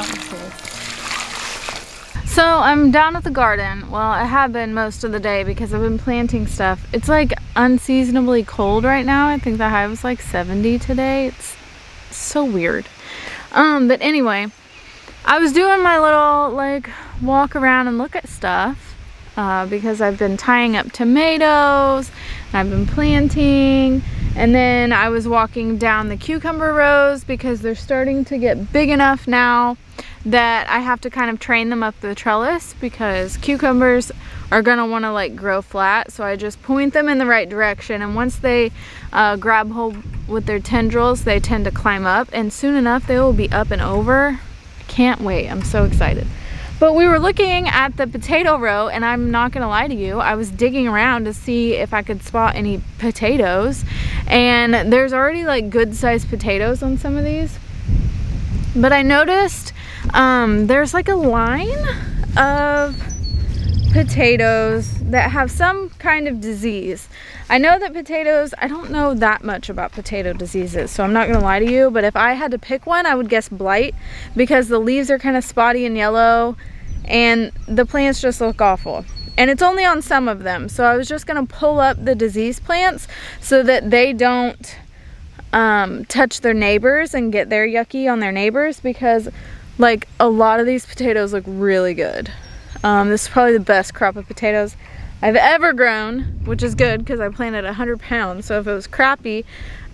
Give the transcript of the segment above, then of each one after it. mountain too. So I'm down at the garden. Well, I have been most of the day because I've been planting stuff. It's like unseasonably cold right now. I think the high was like 70 today. It's so weird. But anyway, I was doing my little like walk around and look at stuff. Because I've been tying up tomatoes and I've been planting, and then I was walking down the cucumber rows because they're starting to get big enough now that I have to kind of train them up the trellis, because cucumbers are gonna want to like grow flat. So I just point them in the right direction, and once they grab hold with their tendrils, they tend to climb up, and soon enough they will be up and over. I can't wait, I'm so excited. But we were looking at the potato row, and I'm not gonna lie to you, I was digging around to see if I could spot any potatoes, and there's already like good sized potatoes on some of these. But I noticed there's like a line of potatoes that have some kind of disease. I know that potatoes, I don't know that much about potato diseases, so I'm not gonna lie to you, but if I had to pick one, I would guess blight, because the leaves are kind of spotty and yellow and the plants just look awful. And it's only on some of them, so I was just gonna pull up the disease plants so that they don't touch their neighbors and get their yucky on their neighbors, because like a lot of these potatoes look really good. This is probably the best crop of potatoes I've ever grown, which is good because I planted 100 pounds. So if it was crappy,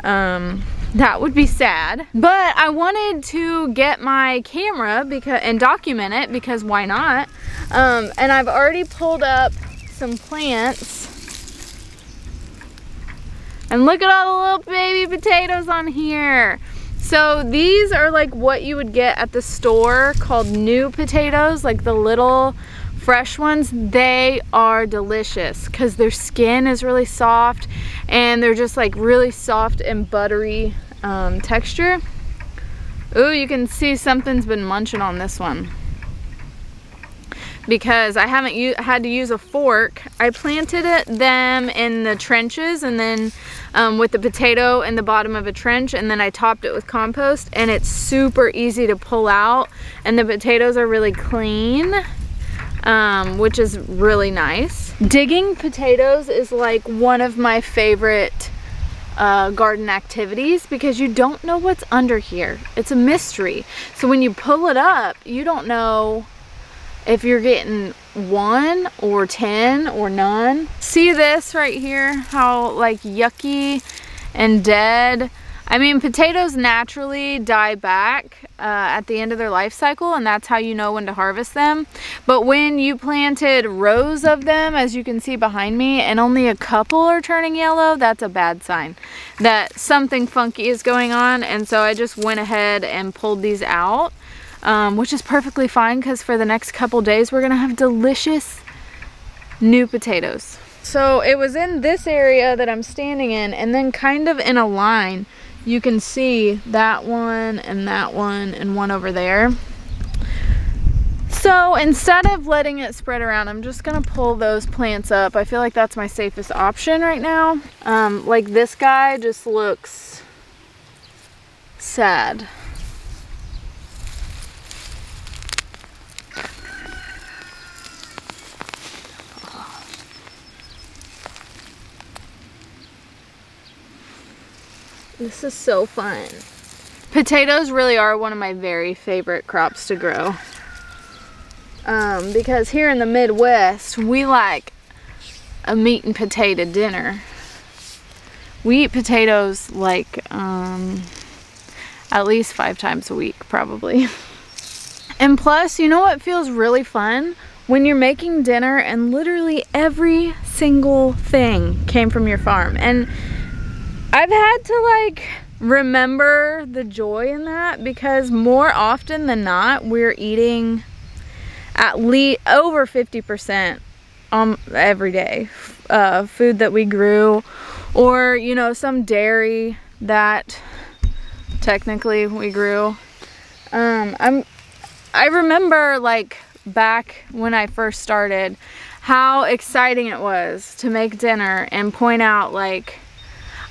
that would be sad. But I wanted to get my camera because and document it, because why not? And I've already pulled up some plants. And look at all the little baby potatoes on here. So these are like what you would get at the store called new potatoes, like the little fresh ones. They are delicious because their skin is really soft, and they're just like really soft and buttery texture. Ooh, you can see something's been munching on this one, because I haven't had to use a fork. I planted them in the trenches, and then with the potato in the bottom of a trench, and then I topped it with compost, and it's super easy to pull out, and the potatoes are really clean, which is really nice. Digging potatoes is like one of my favorite garden activities, because you don't know what's under here. It's a mystery. So when you pull it up, you don't know if you're getting one or 10 or none. See this right here, how like yucky and dead. I mean, potatoes naturally die back at the end of their life cycle, and that's how you know when to harvest them. But when you planted rows of them, as you can see behind me, and only a couple are turning yellow, that's a bad sign that something funky is going on. And so I just went ahead and pulled these out. Which is perfectly fine, because for the next couple days we're gonna have delicious new potatoes. So it was in this area that I'm standing in, and then kind of in a line you can see that one and one over there. So instead of letting it spread around, I'm just gonna pull those plants up. I feel like that's my safest option right now. Like this guy just looks sad. This is so fun. Potatoes really are one of my very favorite crops to grow. Because here in the Midwest, we like a meat and potato dinner. We eat potatoes like at least 5 times a week, probably. And plus, you know what feels really fun? When you're making dinner and literally every single thing came from your farm. And I've had to like remember the joy in that, because more often than not we're eating at least over 50% every day food that we grew, or you know, some dairy that technically we grew. I remember like back when I first started how exciting it was to make dinner and point out like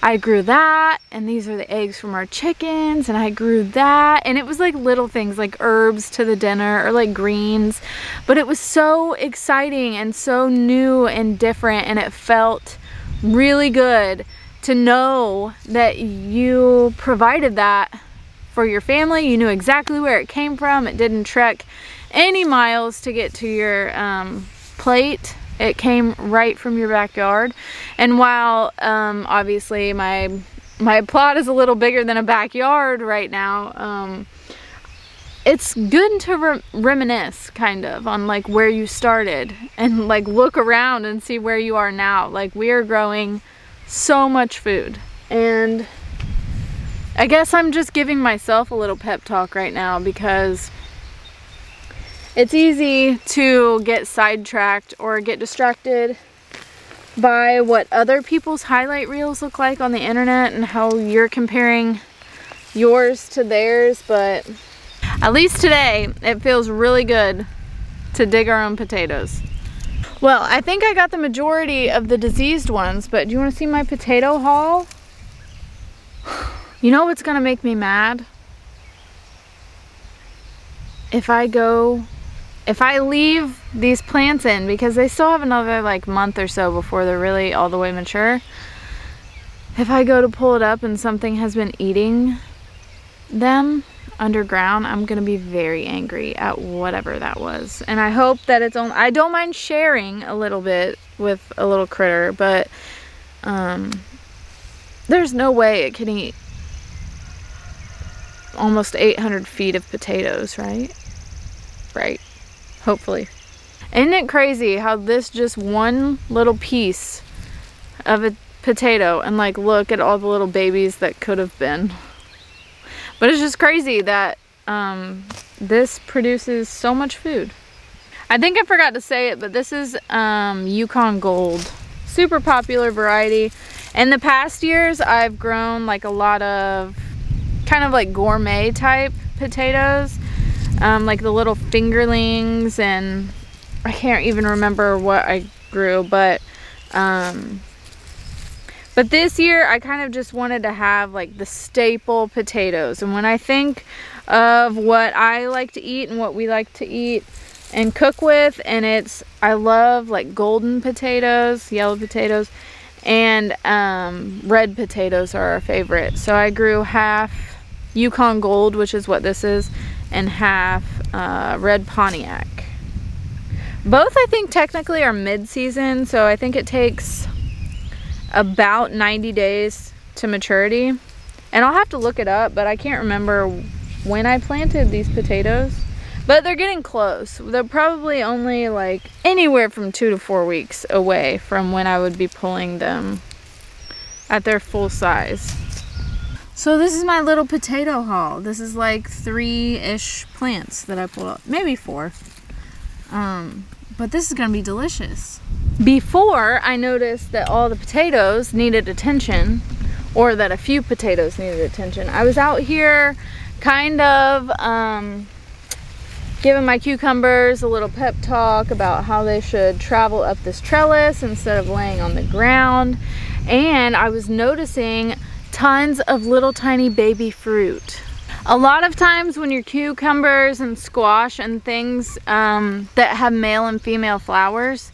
I grew that, and these are the eggs from our chickens, and I grew that, and it was like little things like herbs to the dinner or like greens, but it was so exciting and so new and different, and it felt really good to know that you provided that for your family. You knew exactly where it came from. It didn't trek any miles to get to your plate. It came right from your backyard. And while obviously my plot is a little bigger than a backyard right now, it's good to reminisce kind of on like where you started and like look around and see where you are now. Like, we are growing so much food, and I guess I'm just giving myself a little pep talk right now, because it's easy to get sidetracked or get distracted by what other people's highlight reels look like on the internet and how you're comparing yours to theirs. But at least today, it feels really good to dig our own potatoes. Well, I think I got the majority of the diseased ones, but do you want to see my potato haul? You know what's gonna make me mad? If I leave these plants in, because they still have another like month or so before they're really all the way mature. If I go to pull it up and something has been eating them underground, I'm gonna be very angry at whatever that was. And I hope that it's only, I don't mind sharing a little bit with a little critter, but there's no way it can eat almost 800 feet of potatoes, right? Right. Hopefully. Isn't it crazy how this just one little piece of a potato, and like look at all the little babies that could have been. But it's just crazy that this produces so much food. I think I forgot to say it, but this is Yukon Gold. Super popular variety. In the past years, I've grown like a lot of kind of like gourmet type potatoes. Like the little fingerlings, and I can't even remember what I grew, but this year I kind of just wanted to have like the staple potatoes. And when I think of what I like to eat and what we like to eat and cook with, and it's, I love like golden potatoes, yellow potatoes, and red potatoes are our favorite. So I grew half Yukon Gold, which is what this is, and half red Pontiac. Both, I think, technically are mid-season, so I think it takes about 90 days to maturity. And I'll have to look it up, but I can't remember when I planted these potatoes. But they're getting close. They're probably only like anywhere from 2 to 4 weeks away from when I would be pulling them at their full size. So this is my little potato haul. This is like 3-ish plants that I pulled up, maybe 4. But this is gonna be delicious. Before, I noticed that all the potatoes needed attention, or that a few potatoes needed attention. I was out here kind of giving my cucumbers a little pep talk about how they should travel up this trellis instead of laying on the ground. And I was noticing tons of little tiny baby fruit. A lot of times when your cucumbers and squash and things that have male and female flowers,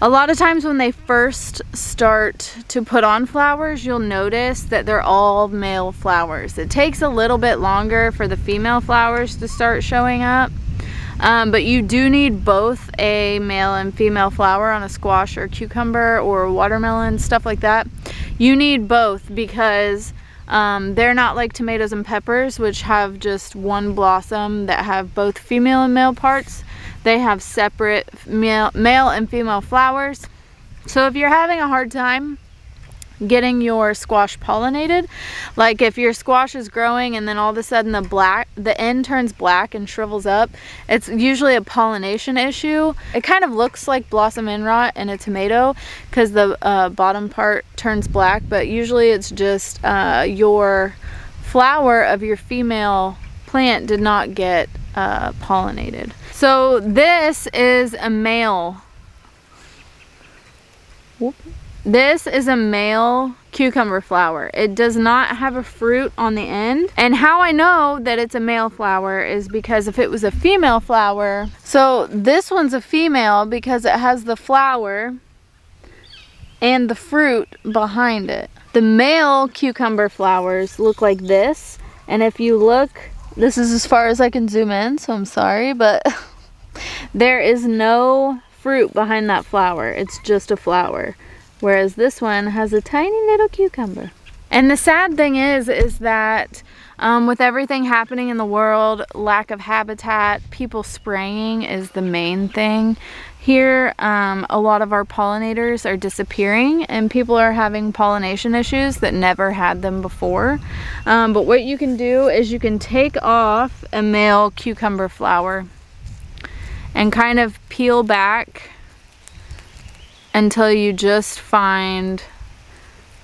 a lot of times when they first start to put on flowers, you'll notice that they're all male flowers. It takes a little bit longer for the female flowers to start showing up, but you do need both a male and female flower on a squash or cucumber or watermelon, stuff like that. You need both, because they're not like tomatoes and peppers, which have just one blossom that have both female and male parts. They have separate male and female flowers. So if you're having a hard time getting your squash pollinated, like if your squash is growing and then all of a sudden the end turns black and shrivels up, it's usually a pollination issue. It kind of looks like blossom end rot in a tomato, because the bottom part turns black, but usually it's just your flower of your female plant did not get pollinated. So this is a male. Whoop. This is a male cucumber flower. It does not have a fruit on the end. And how I know that it's a male flower is because if it was a female flower, so this one's a female because it has the flower and the fruit behind it. The male cucumber flowers look like this. And if you look, this is as far as I can zoom in, so I'm sorry, but there is no fruit behind that flower. It's just a flower. Whereas this one has a tiny little cucumber. And the sad thing is that with everything happening in the world, lack of habitat, people spraying is the main thing. Here, a lot of our pollinators are disappearing and people are having pollination issues that never had them before. But what you can do is you can take off a male cucumber flower and kind of peel back until you just find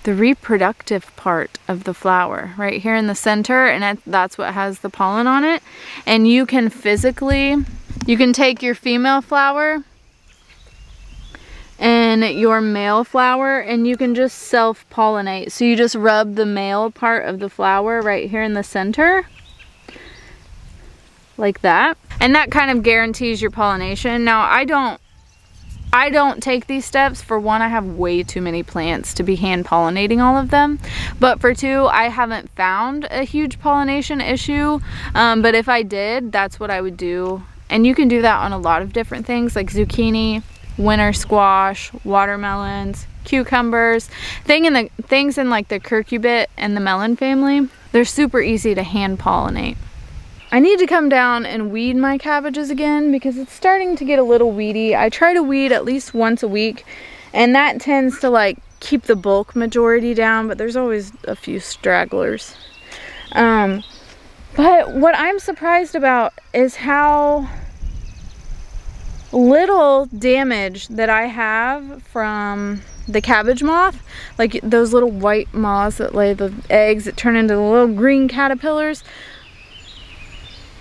the reproductive part of the flower right here in the center, and that's what has the pollen on it. And you can physically, you can take your female flower and your male flower and you can just self-pollinate. So you just rub the male part of the flower right here in the center like that, and that kind of guarantees your pollination. Now I don't take these steps. For one, I have way too many plants to be hand pollinating all of them. But for two, I haven't found a huge pollination issue. But if I did, that's what I would do. And you can do that on a lot of different things like zucchini, winter squash, watermelons, cucumbers, things in like the cucurbit and the melon family. They're super easy to hand pollinate. I need to come down and weed my cabbages again because it's starting to get a little weedy. I try to weed at least once a week and that tends to like keep the bulk majority down, but there's always a few stragglers. But what I'm surprised about is how little damage that I have from the cabbage moth, like those little white moths that lay the eggs that turn into the little green caterpillars.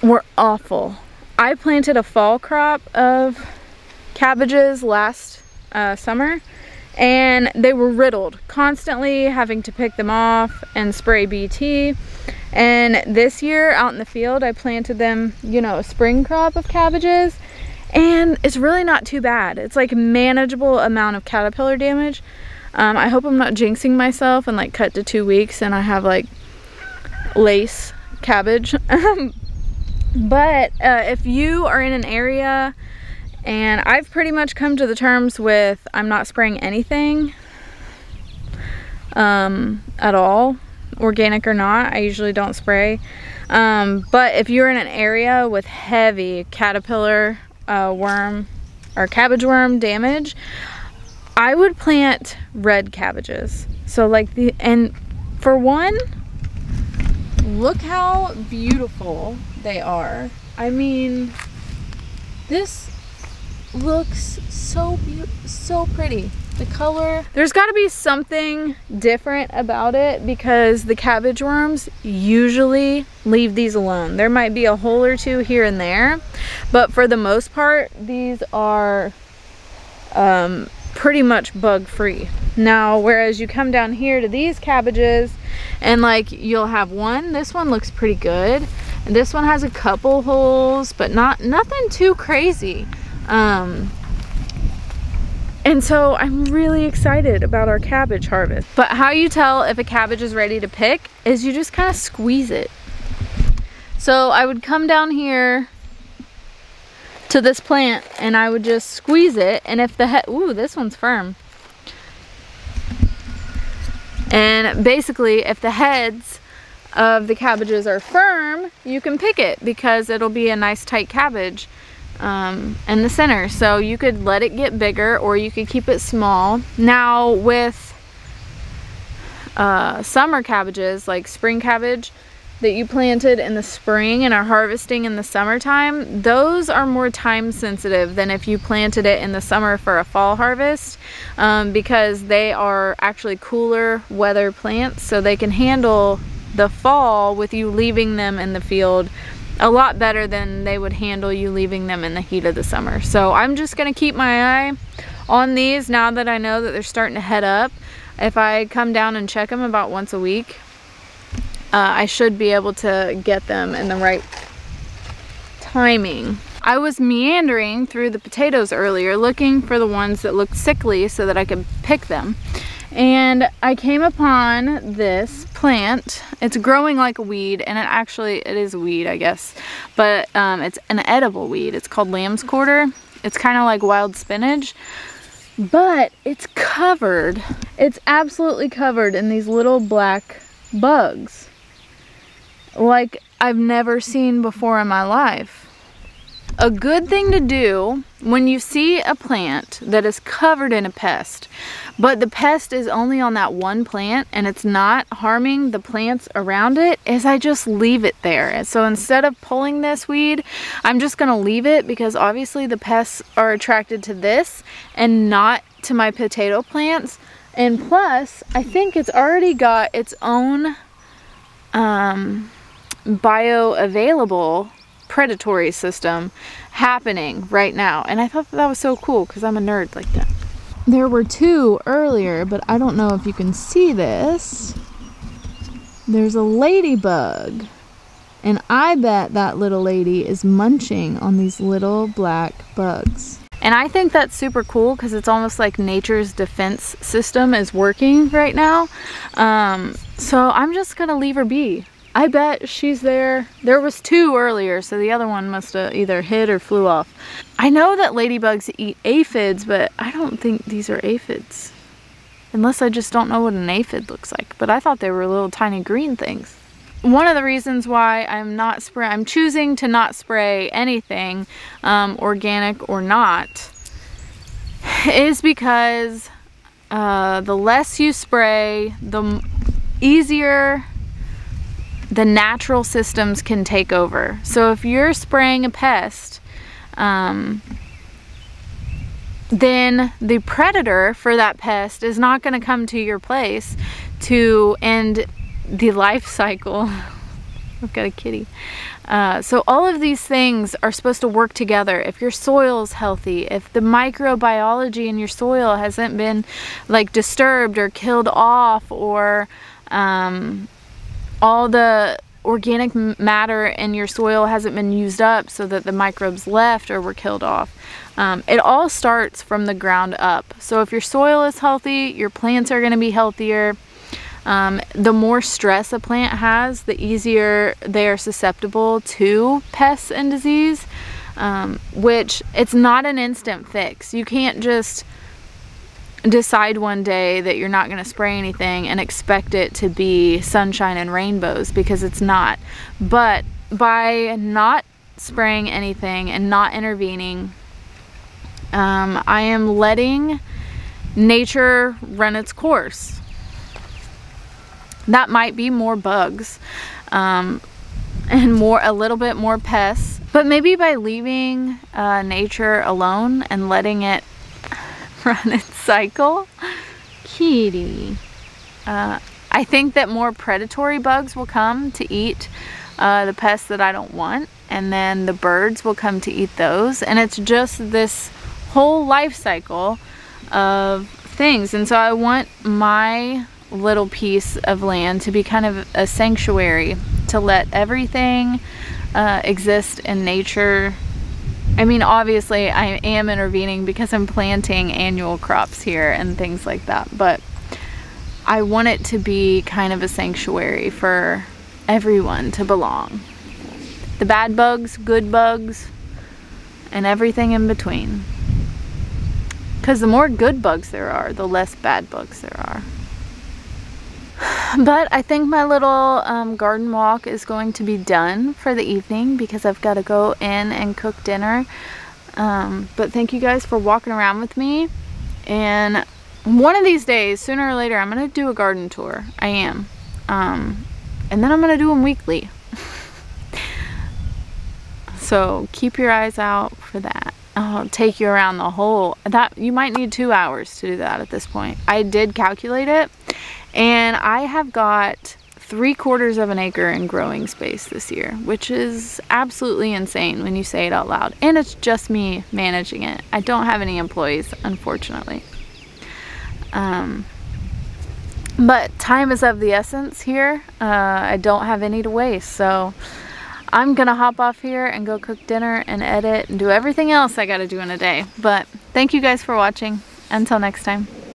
Were awful. I planted a fall crop of cabbages last summer and they were riddled, constantly having to pick them off and spray BT. And this year out in the field I planted them, you know, a spring crop of cabbages, and it's really not too bad. It's like manageable amount of caterpillar damage. I hope I'm not jinxing myself and like cut to 2 weeks and I have like lace cabbage. But if you are in an area, and I've pretty much come to the terms with I'm not spraying anything at all, organic or not, I usually don't spray. But if you're in an area with heavy caterpillar worm or cabbage worm damage, I would plant red cabbages. So like and for one, look how beautiful they are. I mean, this looks so pretty. The color. There's got to be something different about it because the cabbage worms usually leave these alone. There might be a hole or two here and there, but for the most part, these are pretty much bug free. Now, whereas you come down here to these cabbages and like you'll have one, this one looks pretty good. And this one has a couple holes, but nothing too crazy. And so I'm really excited about our cabbage harvest. But how you tell if a cabbage is ready to pick is you just kind of squeeze it. So I would come down here to this plant and I would just squeeze it. And if the ooh, this one's firm. And basically, if the heads of the cabbages are firm, you can pick it because it'll be a nice tight cabbage in the center. So you could let it get bigger or you could keep it small. Now with summer cabbages, like spring cabbage that you planted in the spring and are harvesting in the summertime, those are more time sensitive than if you planted it in the summer for a fall harvest because they are actually cooler weather plants, so they can handle the fall with you leaving them in the field a lot better than they would handle you leaving them in the heat of the summer. So I'm just gonna keep my eye on these now that I know that they're starting to head up. If I come down and check them about once a week, I should be able to get them in the right timing. I was meandering through the potatoes earlier looking for the ones that looked sickly so that I could pick them. And I came upon this plant. It's growing like a weed, and it is a weed, I guess, but it's an edible weed. It's called lamb's quarter. It's kind of like wild spinach, but it's covered. It's absolutely covered in these little black bugs like I've never seen before in my life. A good thing to do when you see a plant that is covered in a pest, but the pest is only on that one plant and it's not harming the plants around it, is I just leave it there. And so instead of pulling this weed, I'm just gonna leave it, because obviously the pests are attracted to this and not to my potato plants. And plus, I think it's already got its own bioavailable predatory system happening right now, and I thought that was so cool because I'm a nerd like that. There were two earlier, but I don't know if you can see this. There's a ladybug, and I bet that little lady is munching on these little black bugs. And I think that's super cool because it's almost like nature's defense system is working right now. So I'm just gonna leave her be. I bet she's there. There was two earlier, so the other one must have either hid or flew off. I know that ladybugs eat aphids, but I don't think these are aphids. Unless I just don't know what an aphid looks like, but I thought they were little tiny green things. One of the reasons why I'm choosing to not spray anything, organic or not, is because the less you spray, the easier the natural systems can take over. So if you're spraying a pest, then the predator for that pest is not going to come to your place to end the life cycle. I've got a kitty. So all of these things are supposed to work together. If your soil's healthy, if the microbiology in your soil hasn't been like disturbed or killed off, or all the organic matter in your soil hasn't been used up so that the microbes left or were killed off. It all starts from the ground up. So if your soil is healthy, your plants are going to be healthier. The more stress a plant has, the easier they are susceptible to pests and disease, which it's not an instant fix. You can't just decide one day that you're not going to spray anything and expect it to be sunshine and rainbows, because it's not. But by not spraying anything and not intervening, I am letting nature run its course. That might be more bugs and a little bit more pests, but maybe by leaving nature alone and letting it run its cycle, kitty, I think that more predatory bugs will come to eat the pests that I don't want, and then the birds will come to eat those, and it's just this whole life cycle of things. And so I want my little piece of land to be kind of a sanctuary, to let everything exist in nature. I mean, obviously I am intervening because I'm planting annual crops here and things like that, but I want it to be kind of a sanctuary for everyone to belong. The bad bugs, good bugs, and everything in between. Because the more good bugs there are, the less bad bugs there are. But I think my little garden walk is going to be done for the evening, because I've got to go in and cook dinner. But thank you guys for walking around with me. And one of these days, sooner or later, I'm going to do a garden tour. I am. And then I'm going to do them weekly. So keep your eyes out for that. I'll take you around the whole... You might need 2 hours to do that at this point. I did calculate it. And I have got 3/4 of an acre in growing space this year, which is absolutely insane when you say it out loud. And it's just me managing it. I don't have any employees, unfortunately. But time is of the essence here. I don't have any to waste, so I'm gonna hop off here and go cook dinner and edit and do everything else I gotta do in a day. But thank you guys for watching. Until next time.